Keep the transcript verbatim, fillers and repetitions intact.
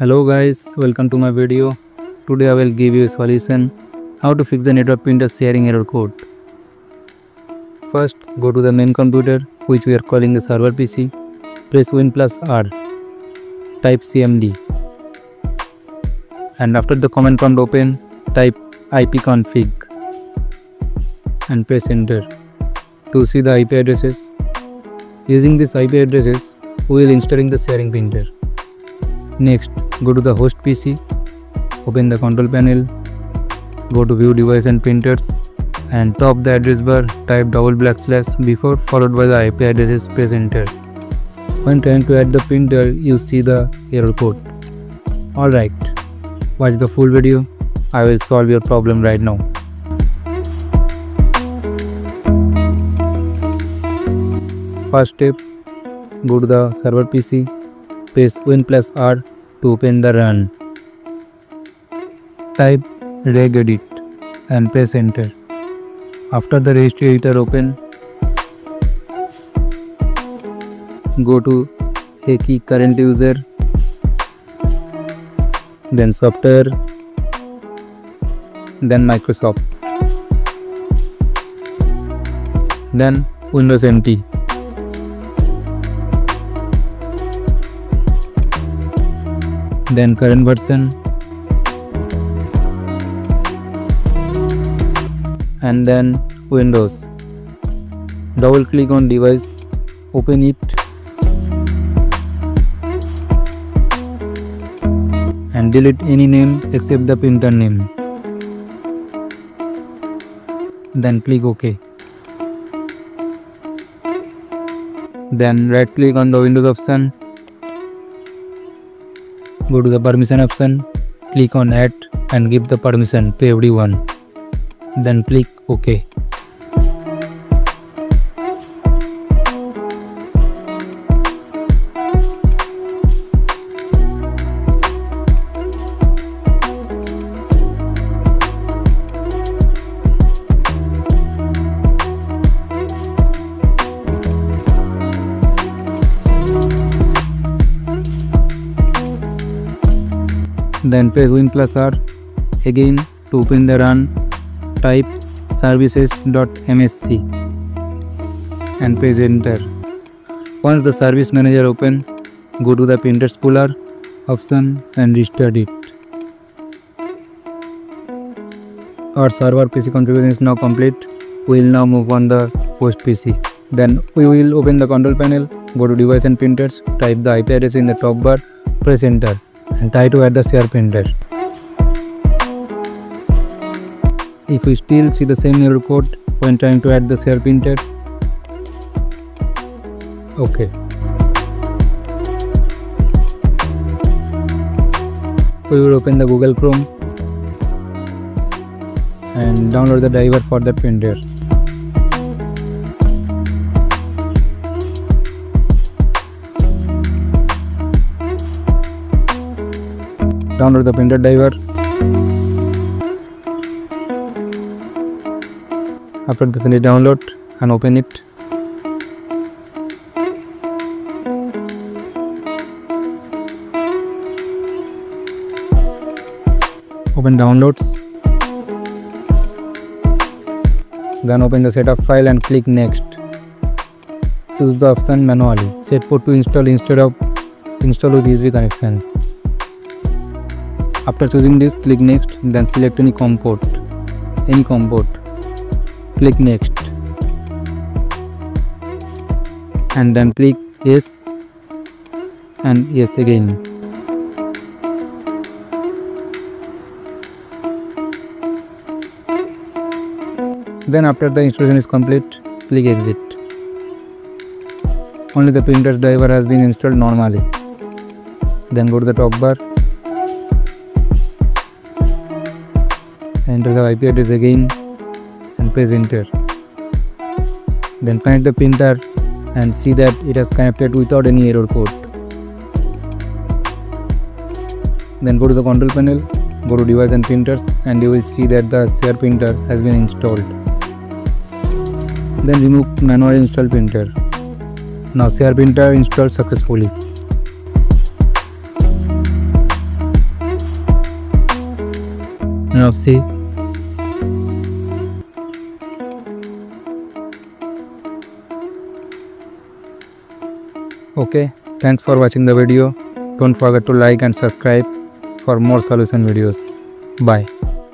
Hello guys, welcome to my video. Today I will give you a solution how to fix the network printer sharing error code. First, go to the main computer, which we are calling the server P C. Press Win plus R, type C M D, and after the command prompt open, type ipconfig and press enter to see the I P addresses. Using these I P addresses, we will installing the sharing printer. Next, go to the host P C, open the control panel, go to view device and printers, and top the address bar type double backslash before followed by the I P addresses, press enter. When trying to add the printer, you see the error code. Alright, watch the full video, I will solve your problem right now. First step, go to the server P C. Press Win plus R to open the run. Type regedit and press enter. After the registry editor open, go to H K E Y current user, then software, then Microsoft, then Windows M T. Then current version, and then Windows. Double click on device, open it, and delete any name except the printer name. Then click OK. Then right click on the Windows option. Go to the permission option, click on add and give the permission to everyone. Then click OK. Then press Win plus R again to open the run, type services dot M S C and press enter. Once the service manager open, go to the Printer Spooler option and restart it. Our server P C configuration is now complete. We will now move on the host P C. Then we will open the control panel, go to device and printers, type the I P address in the top bar, press enter, and try to add the share printer. If we still see the same error code when trying to add the share printer, okay. We will open the Google Chrome and download the driver for the printer. Download the printer driver. After the finish download and open it. Open downloads. Then open the setup file and click next. Choose the option manually. Set port to install instead of install with U S B connection. After choosing this, click next, then select any COM port. Any COM port. Click next. And then click yes. And yes again. Then after the installation is complete, click exit. Only the printer's driver has been installed normally. Then go to the top bar. Enter the I P address again and press enter. Then connect the printer and see that it has connected without any error code. Then go to the control panel, go to device and printers, and you will see that the share printer has been installed. Then remove manual install printer. Now share printer installed successfully. now say okay. Thanks for watching the video. Don't forget to like and subscribe for more solution videos. Bye.